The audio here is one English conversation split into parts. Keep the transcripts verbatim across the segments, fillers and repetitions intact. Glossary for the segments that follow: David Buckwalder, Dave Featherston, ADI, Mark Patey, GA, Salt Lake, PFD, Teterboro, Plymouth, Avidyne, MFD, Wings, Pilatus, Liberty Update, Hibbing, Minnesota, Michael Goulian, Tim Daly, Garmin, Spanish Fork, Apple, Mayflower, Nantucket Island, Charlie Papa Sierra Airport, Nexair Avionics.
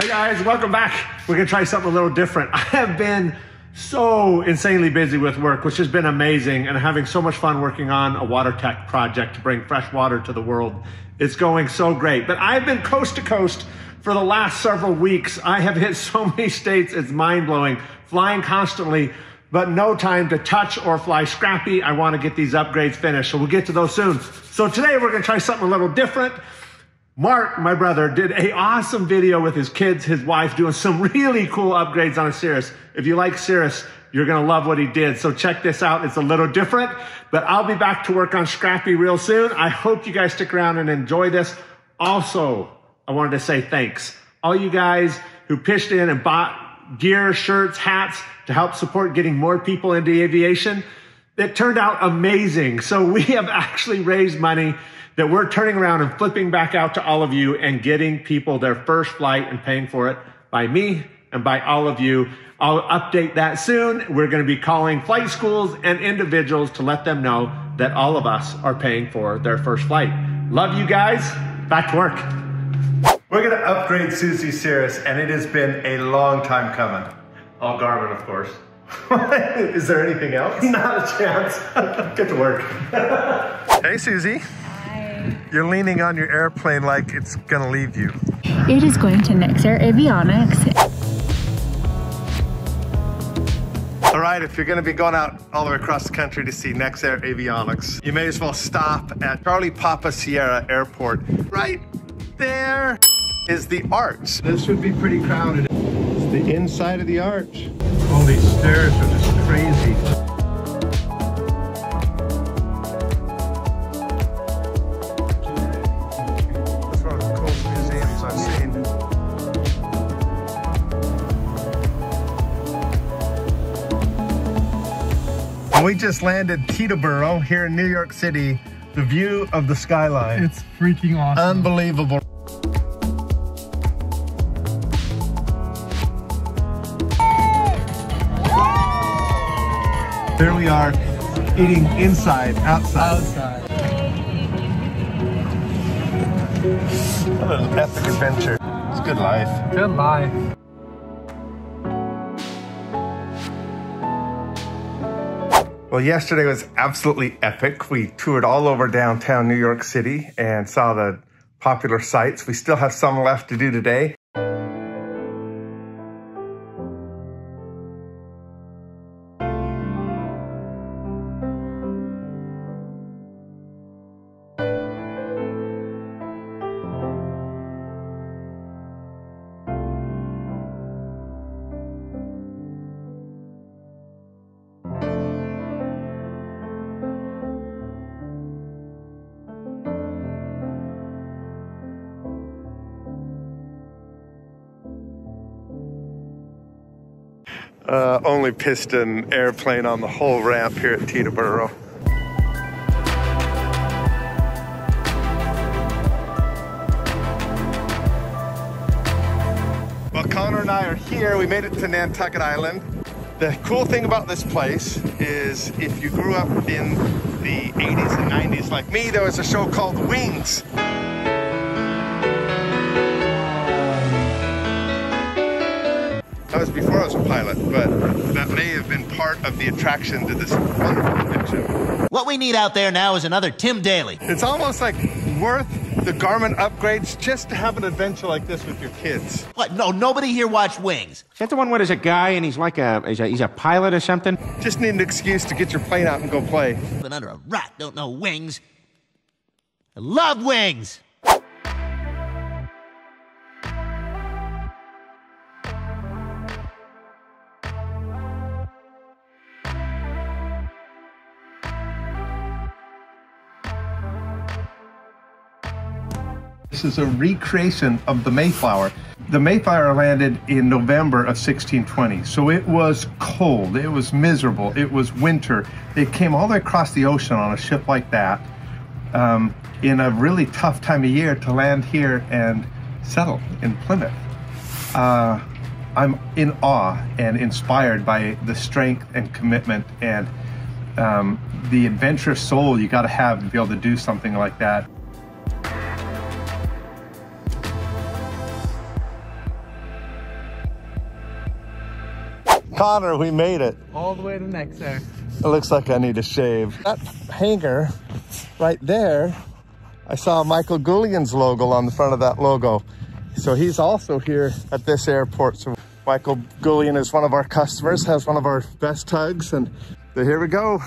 Hey guys, welcome back. We're gonna try something a little different. I have been so insanely busy with work, which has been amazing, and having so much fun working on a water tech project to bring fresh water to the world. It's going so great. But I've been coast to coast for the last several weeks. I have hit so many states, it's mind-blowing. Flying constantly, but no time to touch or fly scrappy. I wanna get these upgrades finished, so we'll get to those soon. So today we're gonna try something a little different. Mark, my brother, did an awesome video with his kids, his wife, doing some really cool upgrades on a Cirrus. If you like Cirrus, you're going to love what he did. So check this out. It's a little different, but I'll be back to work on Scrappy real soon. I hope you guys stick around and enjoy this. Also, I wanted to say thanks. All you guys who pitched in and bought gear, shirts, hats to help support getting more people into aviation, it turned out amazing. So we have actually raised money that we're turning around and flipping back out to all of you and getting people their first flight and paying for it by me and by all of you. I'll update that soon. We're going to be calling flight schools and individuals to let them know that all of us are paying for their first flight. Love you guys. Back to work. We're going to upgrade Susie's Cirrus, and it has been a long time coming. All Garmin, of course. Is there anything else? Not a chance. Get to work. Hey, Susie. You're leaning on your airplane like it's gonna leave you. It is going to Nexair Avionics. All right, if you're gonna be going out all the way across the country to see Nexair Avionics, you may as well stop at Charlie Papa Sierra Airport. Right there is the arch. This would be pretty crowded. It's the inside of the arch. All these stairs are just crazy. We just landed Teterboro here in New York City. The view of the skyline. It's freaking awesome. Unbelievable. There we are, eating inside, outside. Outside. What an epic adventure. It's a good life. Good life. Well, yesterday was absolutely epic. We toured all over downtown New York City and saw the popular sites. We still have some left to do today. Uh, only piston airplane on the whole ramp here at Teterboro. Well, Connor and I are here. We made it to Nantucket Island. The cool thing about this place is if you grew up in the eighties and nineties like me, there was a show called Wings. That was before I was a pilot, but that may have been part of the attraction to this wonderful adventure. What we need out there now is another Tim Daly. It's almost like worth the Garmin upgrades just to have an adventure like this with your kids. What? No, nobody here watched Wings. Is that the one where there's a guy and he's like a, he's a, he's a pilot or something? Just need an excuse to get your plane out and go play. Been under a rock, don't know Wings. I love Wings. This is a recreation of the Mayflower. The Mayflower landed in November of sixteen twenty, so it was cold, it was miserable, it was winter. It came all the way across the ocean on a ship like that um, in a really tough time of year to land here and settle in Plymouth. Uh, I'm in awe and inspired by the strength and commitment and um, the adventurous soul you gotta have to be able to do something like that. Connor, we made it. All the way to Nexair. It looks like I need a shave. That hangar right there, I saw Michael Goulian's logo on the front of that logo. So he's also here at this airport. So Michael Goulian is one of our customers, has one of our best tugs, and here we go.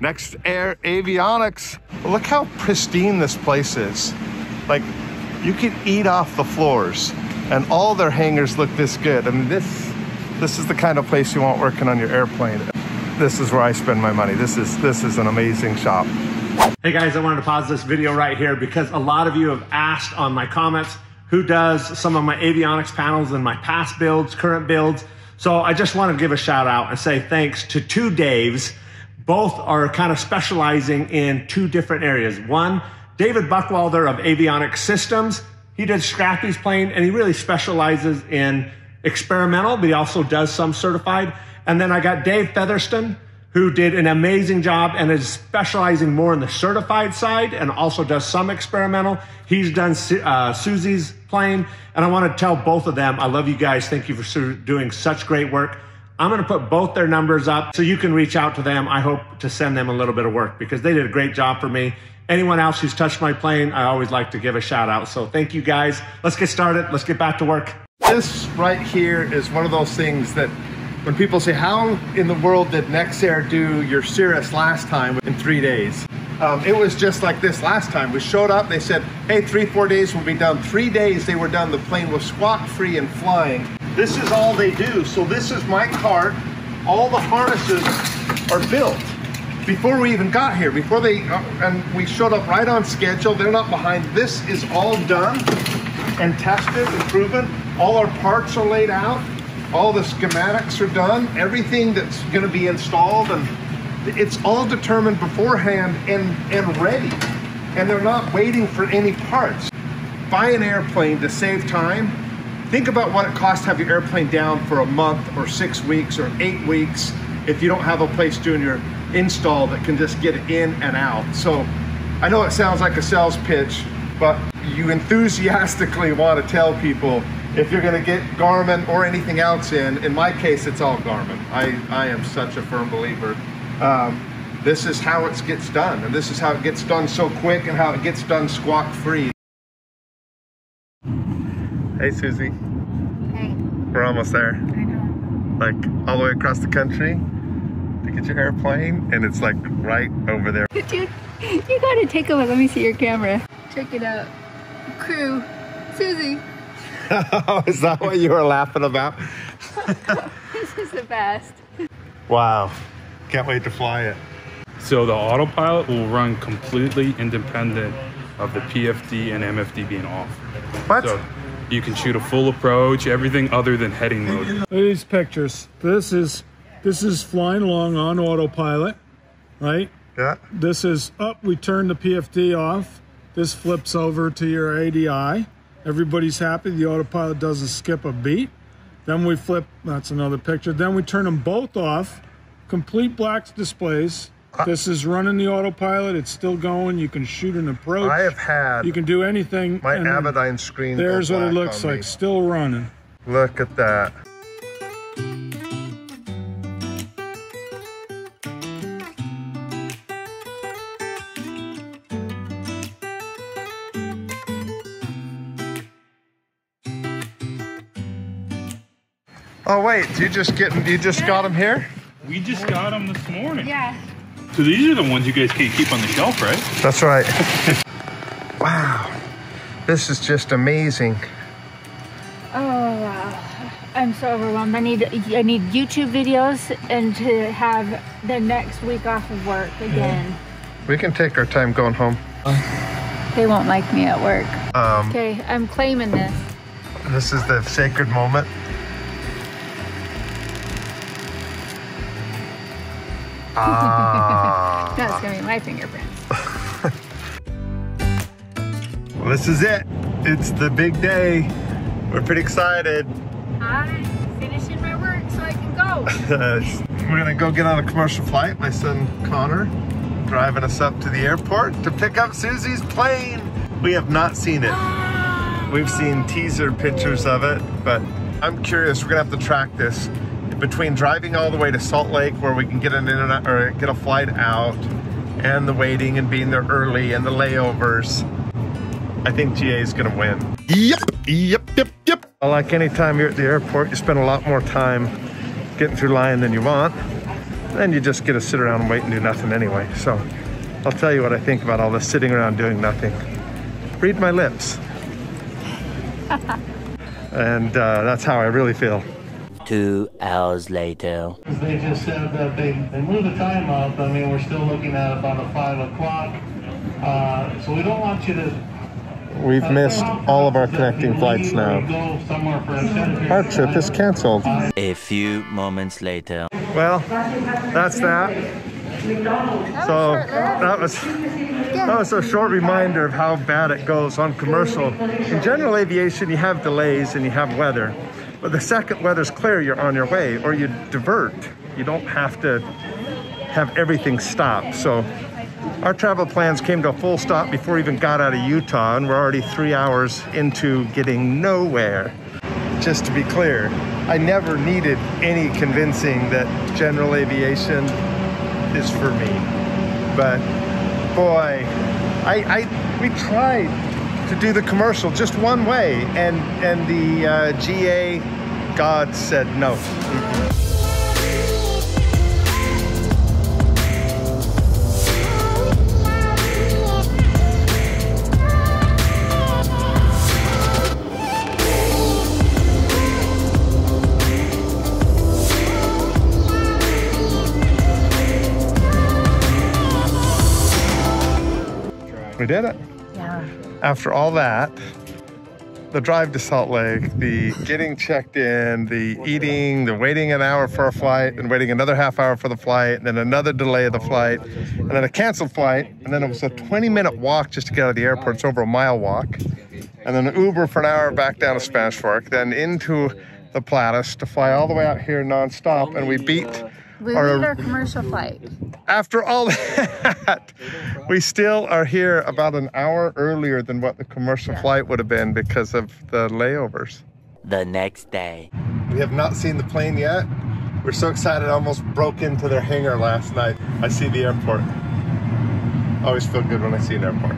Nexair Avionics. Look how pristine this place is. Like, you could eat off the floors, and all their hangars look this good. I mean, this this is the kind of place you want working on your airplane. This is where I spend my money. This is this is an amazing shop. Hey guys, I wanted to pause this video right here because a lot of you have asked on my comments who does some of my avionics panels in my past builds, current builds. So I just want to give a shout out and say thanks to two Daves. Both are kind of specializing in two different areas. One, David Buckwalder of Avionics Systems. He did Scrappy's plane, and he really specializes in experimental, but he also does some certified. And then I got Dave Featherston, who did an amazing job and is specializing more in the certified side and also does some experimental. He's done uh, Susie's plane, and I want to tell both of them, I love you guys. Thank you for doing such great work. I'm going to put both their numbers up so you can reach out to them. I hope to send them a little bit of work because they did a great job for me. Anyone else who's touched my plane, I always like to give a shout out. So thank you guys. Let's get started. Let's get back to work. This right here is one of those things that when people say, how in the world did Nexair do your Cirrus last time in three days? Um, it was just like this last time. We showed up, they said, hey, three, four days will be done. Three days they were done, the plane was squawk free and flying. This is all they do. So this is my cart. All the harnesses are built before we even got here, before they, uh, and we showed up right on schedule. They're not behind. This is all done and tested and proven. All our parts are laid out. All the schematics are done, everything that's going to be installed, and it's all determined beforehand and, and ready. And they're not waiting for any parts. Buy an airplane to save time. Think about what it costs to have your airplane down for a month or six weeks or eight weeks if you don't have a place doing your install that can just get in and out. So I know it sounds like a sales pitch, but you enthusiastically want to tell people if you're gonna get Garmin or anything else in, in my case, it's all Garmin. I, I am such a firm believer. Um, this is how it gets done, and this is how it gets done so quick and how it gets done squawk-free. Hey, Susie. Hey. We're almost there. I know. Like, all the way across the country to get your airplane, and it's like right over there. Dude, you gotta take a look. Let me see your camera. Check it out. Crew, Susie. Oh, is that what you were laughing about? This is the best. Wow. Can't wait to fly it. So the autopilot will run completely independent of the P F D and M F D being off. What? So you can shoot a full approach, everything other than heading mode. These pictures. This is this is flying along on autopilot, right? Yeah. This is up, we turn the P F D off. This flips over to your A D I. Everybody's happy. The autopilot doesn't skip a beat. Then we flip. That's another picture. Then we turn them both off. Complete black displays. Uh, this is running the autopilot. It's still going. You can shoot an approach. I have had. You can do anything. My Avidyne screen. There's what it looks like. Me. Still running. Look at that. Oh wait, you just get you just yeah. got them here? We just got them this morning. Yeah. So these are the ones you guys can't keep on the shelf, right? That's right. Wow, this is just amazing. Oh wow, I'm so overwhelmed. I need I need YouTube videos and to have the next week off of work again. Yeah. We can take our time going home. They won't like me at work. Um, okay, I'm claiming this. This is the sacred moment. Ah. That's gonna be my fingerprints. Well, this is it. It's the big day. We're pretty excited. I'm finishing my work so I can go. We're gonna go get on a commercial flight. My son Connor driving us up to the airport to pick up Susie's plane. We have not seen it. We've seen teaser pictures of it, but I'm curious. We're gonna have to track this. between driving all the way to Salt Lake, where we can get an internet or get a flight out, and the waiting and being there early and the layovers, I think G A is going to win. Yep, yep, yep, yep. Well, like any time you're at the airport, you spend a lot more time getting through line than you want. Then you just get to sit around and wait and do nothing anyway. So I'll tell you what I think about all this sitting around doing nothing. Read my lips. And uh, that's how I really feel. Two hours later. They just said that they, they moved the time up. I mean, we're still looking at about a five o'clock. Uh, so we don't want you to... We've uh, missed all of our connecting flights now. Our trip is canceled. A few moments later. Well, that's that. So that was that was a short reminder of how bad it goes on commercial. In general aviation, you have delays and you have weather. But the second weather's clear, you're on your way, or you divert. You don't have to have everything stop. So our travel plans came to a full stop before we even got out of Utah, and we're already three hours into getting nowhere. Just to be clear, I never needed any convincing that general aviation is for me. But boy, I, I we tried to do the commercial just one way, and, and the uh, G A God said no. Mm-mm. We did it. Yeah. After all that, the drive to Salt Lake, the getting checked in, the eating, the waiting an hour for a flight, and waiting another half hour for the flight, and then another delay of the flight, and then a canceled flight, and then it was a twenty minute walk just to get out of the airport. It's over a mile walk. And then an Uber for an hour back down to Spanish Fork, then into the Pilatus to fly all the way out here nonstop, and we beat We our, need our commercial flight. After all that, we still are here about an hour earlier than what the commercial yeah. flight would have been because of the layovers. The next day. We have not seen the plane yet. We're so excited, I almost broke into their hangar last night. I see the airport. I always feel good when I see an airport.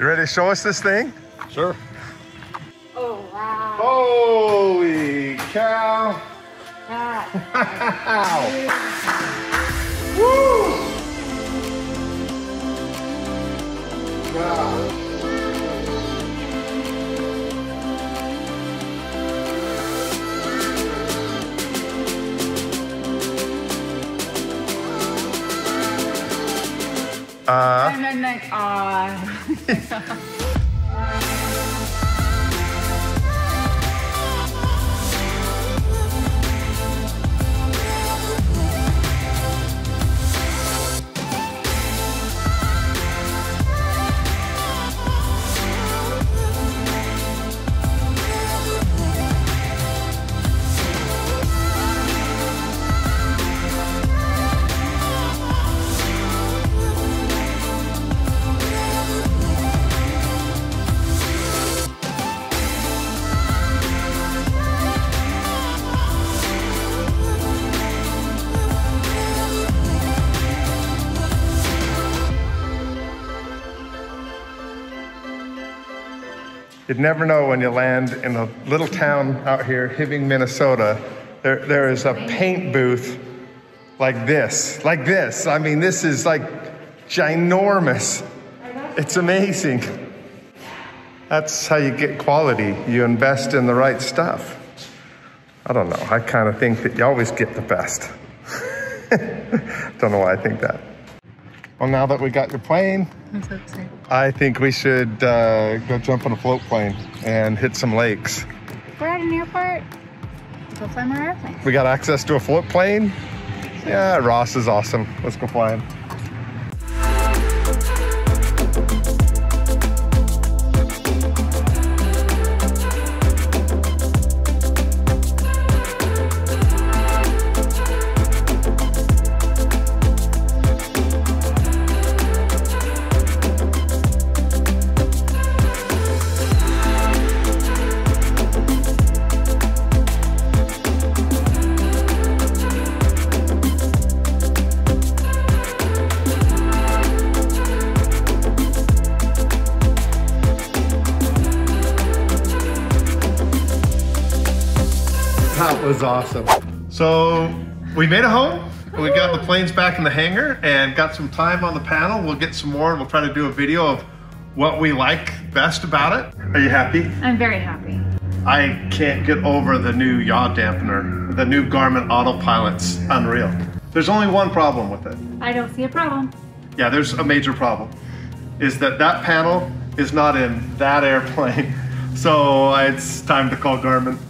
You ready to show us this thing? Sure. Oh, wow. Holy cow. Wow. Woo! Wow. Uh. And then like, ah. You'd never know when you land in a little town out here, Hibbing, Minnesota. There, there is a paint booth like this, like this. I mean, this is like ginormous. It's amazing. That's how you get quality. You invest in the right stuff. I don't know. I kind of think that you always get the best. Don't know why I think that. Well, now that we got your plane, so I think we should uh, go jump on a float plane and hit some lakes. We're at an airport. Go fly more airplanes. We got access to a float plane. Sure. Yeah, Ross is awesome. Let's go flying. That was awesome. So we made it home. We got the planes back in the hangar and got some time on the panel. We'll get some more and we'll try to do a video of what we like best about it. Are you happy? I'm very happy. I can't get over the new yaw dampener, the new Garmin autopilot's unreal. There's only one problem with it. I don't see a problem. Yeah, there's a major problem. Is that that panel is not in that airplane. So it's time to call Garmin.